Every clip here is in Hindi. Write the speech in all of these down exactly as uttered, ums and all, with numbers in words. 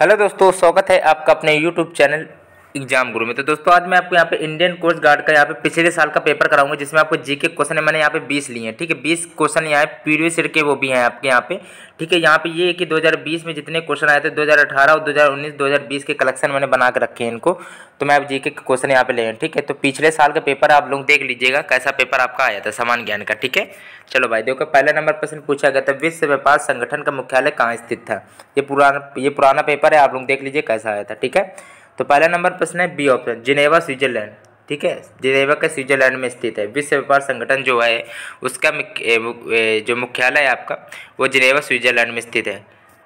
हेलो दोस्तों, स्वागत है आपका अपने यूट्यूब चैनल एग्जाम गुरु में। तो दोस्तों आज मैं आपको यहाँ पे इंडियन कोस्ट गार्ड का यहाँ पे पिछले साल का पेपर कराऊंगा, जिसमें आपको जीके क्वेश्चन है। मैंने यहाँ पे बीस लिए हैं, ठीक है। बीस क्वेश्चन यहाँ प्रीवियस ईयर के वो भी हैं आपके यहाँ पे, ठीक है। यहाँ पे ये है कि दो हज़ार बीस में जितने क्वेश्चन आए थे दो हज़ार अठारह और दो हज़ार उन्नीस दो हज़ार बीस के कलेक्शन मैंने बना के रखे हैं इनको। तो मैं आप जीके के क्वेश्चन यहाँ पे ले, ठीक है। तो पिछले साल का पेपर आप लोग देख लीजिएगा कैसा पेपर आपका आया था सामान्य ज्ञान का, ठीक है। चलो भाई देखो, पहला नंबर प्रश्न पूछा गया था विश्व व्यापार संगठन का मुख्यालय कहाँ स्थित था। ये पुराना ये पुराना पेपर है, आप लोग देख लीजिए कैसा आया था, ठीक है। तो पहला नंबर प्रश्न है बी ऑप्शन जिनेवा स्विट्जरलैंड, ठीक है। जिनेवा का स्विट्जरलैंड में स्थित है। विश्व व्यापार संगठन जो है उसका जो मुख्यालय है आपका वो जिनेवा स्विट्जरलैंड में स्थित है,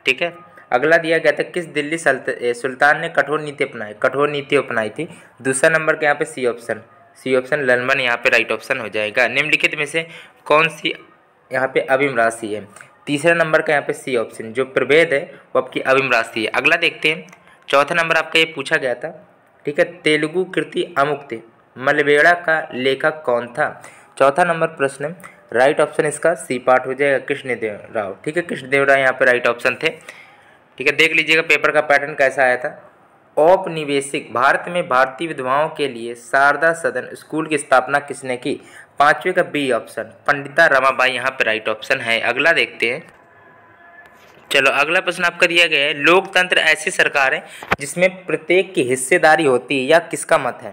ठीक है। अगला दिया गया था किस दिल्ली सुल्तान ने कठोर नीति अपनाई कठोर नीति अपनाई थी। दूसरा नंबर के यहाँ पे C option C option London यहाँ पे राइट ऑप्शन हो जाएगा। निम्नलिखित में से कौन सी यहाँ पे अभिम राशि है। तीसरा नंबर का यहाँ पे सी ऑप्शन जो प्रभेद है वो आपकी अभिम राशि है। अगला देखते हैं, चौथा नंबर आपका ये पूछा गया था, ठीक है। तेलुगु कृति अमुक्ति मलबेड़ा का लेखक कौन था। चौथा नंबर प्रश्न, राइट ऑप्शन इसका सी पार्ट हो जाएगा कृष्णदेव राव, ठीक है। कृष्णदेव राय यहाँ पे राइट ऑप्शन थे, ठीक है। देख लीजिएगा पेपर का पैटर्न कैसा आया था। औपनिवेशिक भारत में भारतीय विधवाओं के लिए शारदा सदन स्कूल की स्थापना किसने की। पाँचवें का बी ऑप्शन पंडिता रमाबाई यहाँ पे राइट ऑप्शन है। अगला देखते हैं, चलो अगला प्रश्न आपका दिया गया है लोकतंत्र ऐसी सरकार है जिसमें प्रत्येक की हिस्सेदारी होती है या किसका मत है।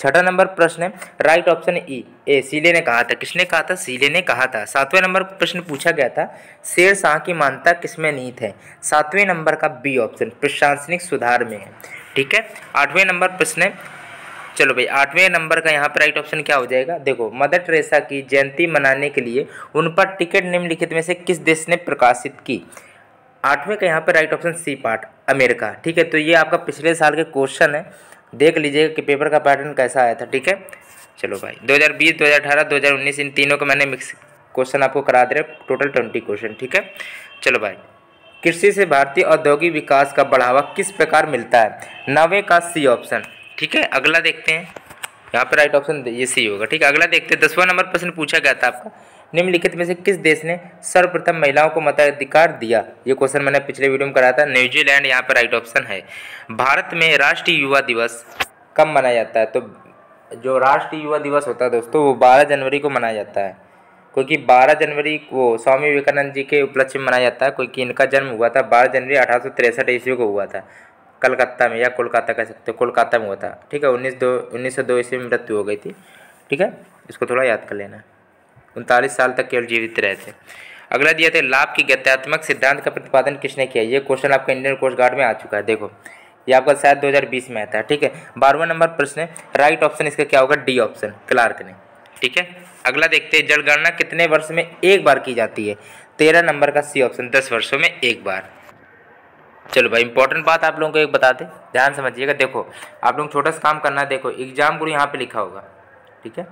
छठा नंबर प्रश्न है राइट ऑप्शन ई ए सीले ने कहा था। किसने कहा था, सीले ने कहा था। सातवें नंबर प्रश्न पूछा गया था शेरशाह की मान्यता किसमें निहित है। सातवें नंबर का बी ऑप्शन प्रशासनिक सुधार में है, ठीक है। आठवें नंबर प्रश्न है, चलो भाई आठवें नंबर का यहाँ पर राइट ऑप्शन क्या हो जाएगा। देखो मदर टेरेसा की जयंती मनाने के लिए उन पर टिकट निम्नलिखित में से किस देश ने प्रकाशित की। आठवें का यहाँ पर right option C part America, ठीक है। तो ये आपका पिछले साल के क्वेश्चन है, देख लीजिएगा कि पेपर का पैटर्न कैसा आया था, ठीक है। चलो भाई दो हज़ार बीस, दो हज़ार अठारह, दो हज़ार उन्नीस इन तीनों का मैंने मिक्स क्वेश्चन आपको करा दे रहे, टोटल बीस क्वेश्चन, ठीक है। चलो भाई कृषि से भारतीय औद्योगिक विकास का बढ़ावा किस प्रकार मिलता है। नवे का सी ऑप्शन, ठीक है। अगला देखते हैं, यहाँ पर राइट ऑप्शन ये सी होगा, ठीक है। अगला देखते हैं, दसवां नंबर प्रश्न पूछा गया था आपका निम्नलिखित में से किस देश ने सर्वप्रथम महिलाओं को मताधिकार दिया। ये क्वेश्चन मैंने पिछले वीडियो में कराया था। न्यूजीलैंड यहाँ पर राइट ऑप्शन है। भारत में राष्ट्रीय युवा दिवस कब मनाया जाता है। तो जो राष्ट्रीय युवा दिवस होता है दोस्तों वो बारह जनवरी को मनाया जाता है, क्योंकि बारह जनवरी को स्वामी विवेकानंद जी के उपलक्ष्य में मनाया जाता है, क्योंकि इनका जन्म हुआ था बारह जनवरी अठारह सौ तिरसठ ईस्वी को हुआ था कलकत्ता में, या कोलकाता कह सकते हो, कोलकाता में हुआ था, ठीक है। उन्नीस दो उन्नीस सौ दो ईस्वी में मृत्यु हो गई थी, ठीक है। इसको थोड़ा याद कर लेना, उनतालीस साल तक केवल जीवित रहे थे। अगला दिया था लाभ की गत्यात्मक सिद्धांत का प्रतिपादन किसने किया। ये क्वेश्चन आपका इंडियन कोस्ट गार्ड में आ चुका है, देखो ये आपका शायद दो हज़ार बीस में आता है, ठीक है। बारहवां नंबर प्रश्न है राइट ऑप्शन इसका क्या होगा, डी ऑप्शन क्लार्क ने, ठीक है। अगला देखते हैं, जनगणना कितने वर्ष में एक बार की जाती है। तेरह नंबर का सी ऑप्शन दस वर्षों में एक बार। चलो भाई इंपॉर्टेंट बात आप लोगों को एक बता दें, ध्यान समझिएगा। देखो आप लोग छोटा सा काम करना है, देखो एग्जाम गुरु यहाँ पर लिखा होगा, ठीक है।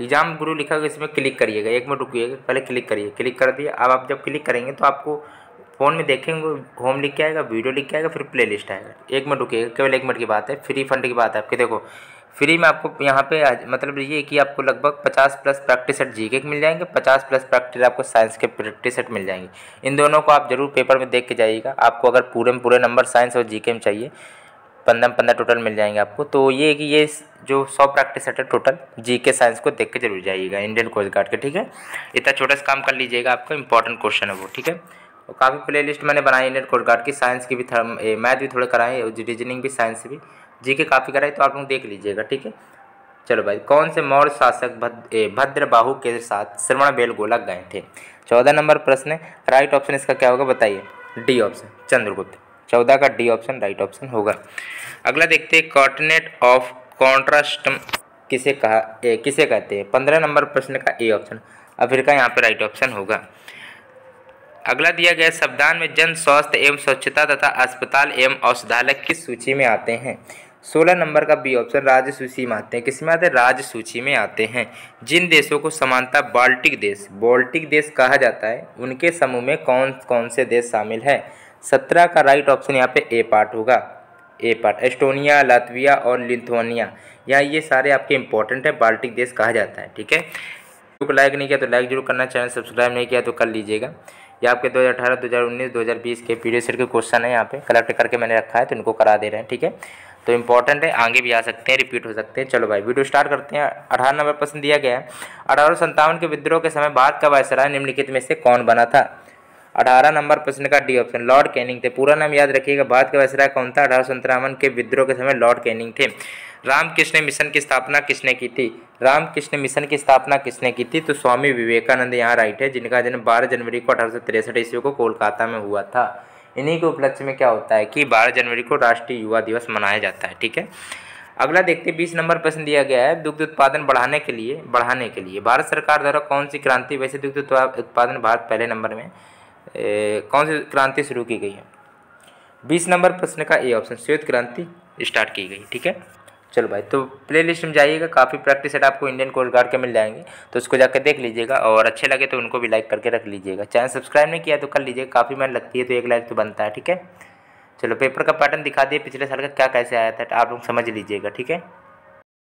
एग्जाम गुरु लिखा होगा, इसमें क्लिक करिएगा, एक मिनट रुकिएगा, पहले क्लिक करिए। क्लिक कर दिया, अब आप जब क्लिक करेंगे तो आपको फ़ोन में देखेंगे होम लिख के आएगा, वीडियो लिख के आएगा, फिर प्लेलिस्ट आएगा। एक मिनट रुकिएगा, केवल एक मिनट की बात है, फ्री फंड की बात है आपके। देखो फ्री में आपको यहाँ पे मतलब ये कि आपको लगभग पचास प्लस प्रैक्टिस सेट जीके के मिल जाएंगे, पचास प्लस प्रैक्टिस आपको साइंस के प्रैक्टिस सेट मिल जाएंगे। इन दोनों को आप जरूर पेपर में देख के जाइएगा। आपको अगर पूरे में पूरे नंबर साइंस और जीके में चाहिए, पंद्रह पंद्रह टोटल मिल जाएंगे आपको। तो ये कि ये जो सौ प्रैक्टिस सेट है टोटल जीके साइंस को देख के जरूर जाइएगा इंडियन कोस्ट गार्ड के, ठीक है। इतना छोटा सा काम कर लीजिएगा, आपका इंपॉर्टेंट क्वेश्चन है वो, ठीक है। और काफ़ी प्लेलिस्ट मैंने बनाई इंडियन कोस्ट गार्ड की, साइंस की भी, मैथ भी थोड़े कराए, रीजनिंग भी, साइंस भी, जीके काफ़ी कराए, तो आप लोग देख लीजिएगा, ठीक है। चलो भाई कौन से मौर्य शासक भद्रबाहु के साथ श्रवणबेलगोला गए थे। चौदह नंबर प्रश्न है राइट ऑप्शन इसका क्या होगा, बताइए डी ऑप्शन चंद्रगुप्त। चौदह का डी ऑप्शन राइट ऑप्शन होगा। अगला देखते हैं, कॉन्टिनेंट ऑफ कॉन्ट्रास्ट किसे कहा ए, किसे कहते हैं। पंद्रह नंबर प्रश्न का ए ऑप्शन अफ्रीका यहाँ पर राइट ऑप्शन होगा। अगला दिया गया शब्दान में जन स्वास्थ्य एवं स्वच्छता तथा अस्पताल एवं औषधालय किस सूची में आते हैं। सोलह नंबर का बी ऑप्शन राज्य सूची में आते हैं। किस में आते हैं, राज्य सूची में आते हैं। जिन देशों को समानता बाल्टिक देश बाल्टिक देश कहा जाता है, उनके समूह में कौन कौन से देश शामिल हैं। सत्रह का राइट ऑप्शन यहाँ पे ए पार्ट होगा, ए पार्ट। एस्टोनिया, लातविया और लिथुआनिया, यहाँ ये सारे आपके इंपॉर्टेंट है, बाल्टिक देश कहा जाता है, ठीक है। वीडियो को लाइक नहीं किया तो लाइक जरूर करना, चैनल सब्सक्राइब नहीं किया तो कर लीजिएगा। या आपके दो हज़ार अठारह, दो हज़ार उन्नीस, दो हज़ार बीस के पीरियड सर के क्वेश्चन है, यहाँ पे कलेक्ट करके मैंने रखा है तो इनको करा दे रहे हैं। ठीक है, तो इंपॉर्टेंट है, आगे भी आ सकते हैं, रिपीट हो सकते हैं। चलो भाई वीडियो स्टार्ट करते हैं। अठारह नंबर प्रश्न दिया गया है, अठारह सौ सत्तावन के विद्रोह के समय भारत का वायसराय निम्नलिखित में से कौन बना था। अठारह नंबर प्रश्न का डी ऑप्शन लॉर्ड कैनिंग थे। पूरा नाम याद रखिएगा, भारत का वायसराय कौन था, अठारह सौ सत्तावन के विद्रोह के समय लॉर्ड कैनिंग थे। रामकृष्ण मिशन की स्थापना किसने की थी, रामकृष्ण मिशन की स्थापना किसने की थी, तो स्वामी विवेकानंद यहाँ राइट है, जिनका जन्म बारह जनवरी को अठारह सौ तिरसठ ईस्वी को कोलकाता में हुआ था। इन्हीं के उपलक्ष्य में क्या होता है कि बारह जनवरी को राष्ट्रीय युवा दिवस मनाया जाता है। ठीक है, अगला देखते हैं। बीस नंबर प्रश्न दिया गया है, दुग्ध उत्पादन बढ़ाने के लिए बढ़ाने के लिए भारत सरकार द्वारा कौन सी क्रांति, वैसे दुग्ध उत्पादन भारत पहले नंबर में ए, कौन सी क्रांति शुरू की गई है। बीस नंबर प्रश्न का ए ऑप्शन श्वेत क्रांति स्टार्ट की गई। ठीक है, चलो भाई तो प्लेलिस्ट में जाइएगा, काफ़ी प्रैक्टिस सेट आपको इंडियन कोस्ट गार्ड के मिल जाएंगे, तो उसको जाकर देख लीजिएगा और अच्छे लगे तो उनको भी लाइक करके रख लीजिएगा। चैनल सब्सक्राइब नहीं किया तो कर लीजिएगा, काफ़ी मेहनत लगती है तो एक लाइक तो बनता है। ठीक है, चलो पेपर का पैटर्न दिखा दिए, पिछले साल का क्या कैसे आया था आप लोग समझ लीजिएगा। ठीक है।